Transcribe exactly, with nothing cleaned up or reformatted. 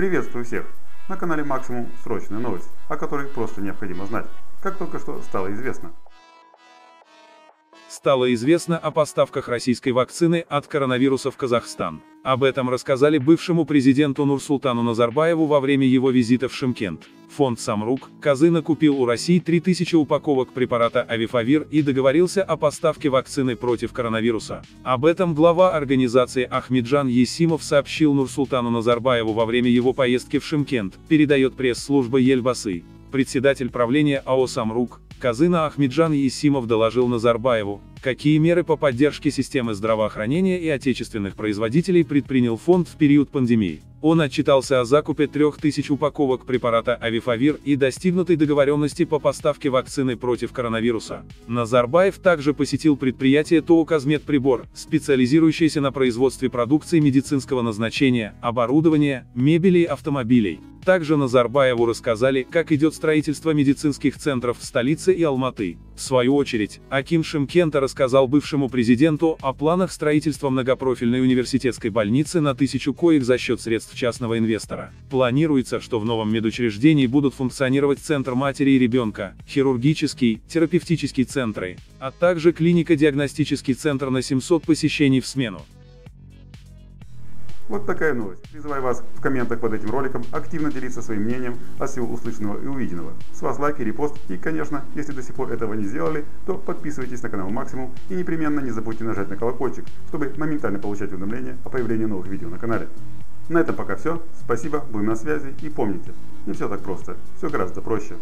Приветствую всех! На канале Максимум срочная новость, о которой просто необходимо знать, как только что стало известно. Стало известно о поставках российской вакцины от коронавируса в Казахстан. Об этом рассказали бывшему президенту Нурсултану Назарбаеву во время его визита в Шымкент. Фонд «Самрук-Қазына» купил у России три тысячи упаковок препарата «Авифавир» и договорился о поставке вакцины против коронавируса. Об этом глава организации Ахметжан Есимов сообщил Нурсултану Назарбаеву во время его поездки в Шымкент, передает пресс-служба Ельбасы. Председатель правления АО «Самрук-Қазына» Ахметжан Есимов доложил Назарбаеву, какие меры по поддержке системы здравоохранения и отечественных производителей предпринял фонд в период пандемии. Он отчитался о закупе трёх тысяч упаковок препарата «Авифавир» и достигнутой договоренности по поставке вакцины против коронавируса. Назарбаев также посетил предприятие ТОО «Казмедприбор», специализирующееся на производстве продукции медицинского назначения, оборудования, мебели и автомобилей. Также Назарбаеву рассказали, как идет строительство медицинских центров в столице и Алматы. В свою очередь, аким Шымкента рассказал бывшему президенту о планах строительства многопрофильной университетской больницы на тысячу коек за счет средств частного инвестора. Планируется, что в новом медучреждении будут функционировать центр матери и ребенка, хирургический, терапевтический центры, а также клинико-диагностический центр на семьсот посещений в смену. Вот такая новость. Призываю вас в комментах под этим роликом активно делиться своим мнением от всего услышанного и увиденного. С вас лайки, репост и, конечно, если до сих пор этого не сделали, то подписывайтесь на канал Максимум и непременно не забудьте нажать на колокольчик, чтобы моментально получать уведомления о появлении новых видео на канале. На этом пока все. Спасибо, будем на связи и помните, не все так просто, все гораздо проще.